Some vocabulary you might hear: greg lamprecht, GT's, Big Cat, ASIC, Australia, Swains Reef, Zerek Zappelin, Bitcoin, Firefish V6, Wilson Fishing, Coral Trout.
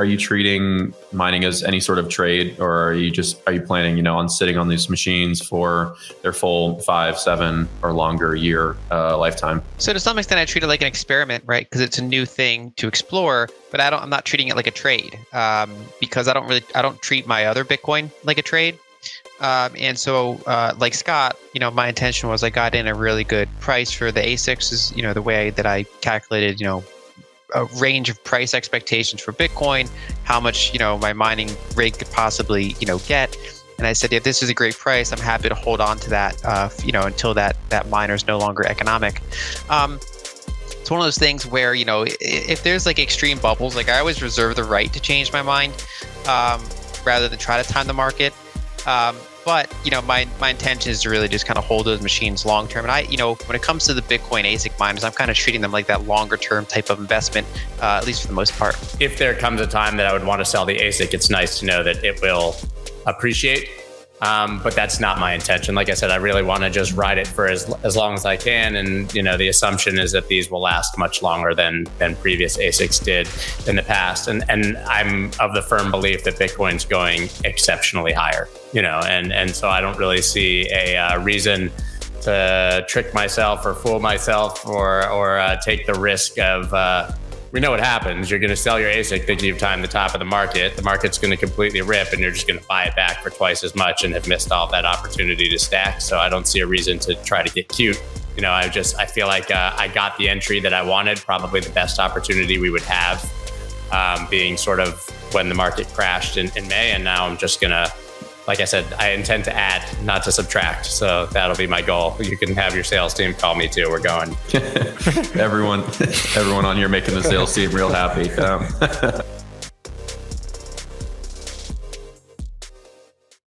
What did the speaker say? Are you treating mining as any sort of trade, or are you planning, you know, on sitting on these machines for their full 5, 7 or longer year lifetime? So to some extent, I treat it like an experiment, right? Because it's a new thing to explore, but I'm not treating it like a trade because I don't treat my other Bitcoin like a trade. And so, like Scott, you know, my intention was I got in a really good price for the ASICs, is, you know, the way that I calculated, you know, a range of price expectations for Bitcoin, how much, you know, my mining rig could possibly, you know, get. And I said, yeah, this is a great price. I'm happy to hold on to that, you know, until that miner is no longer economic. It's one of those things where, you know, if there's like extreme bubbles, like I always reserve the right to change my mind, rather than try to time the market. But, you know, my intention is to really just kind of hold those machines long term. And I, you know, when it comes to the Bitcoin ASIC miners, I'm kind of treating them like that longer term type of investment, at least for the most part. If there comes a time that I would want to sell the ASIC, it's nice to know that it will appreciate. But that's not my intention. Like I said, I really want to just ride it for as long as I can. And, you know, the assumption is that these will last much longer than previous ASICs did in the past. And I'm of the firm belief that Bitcoin's going exceptionally higher, you know, and so I don't really see a reason to trick myself or fool myself or take the risk of, we know what happens. You're going to sell your ASIC thinking you've timed the top of the market. The market's going to completely rip and you're just going to buy it back for twice as much and have missed all that opportunity to stack. So I don't see a reason to try to get cute. You know, I feel like I got the entry that I wanted, probably the best opportunity we would have being sort of when the market crashed in May. And now I'm just going to, like I said, I intend to add, not to subtract. So that'll be my goal. You can have your sales team call me too. We're going. Everyone on here making the sales team real happy.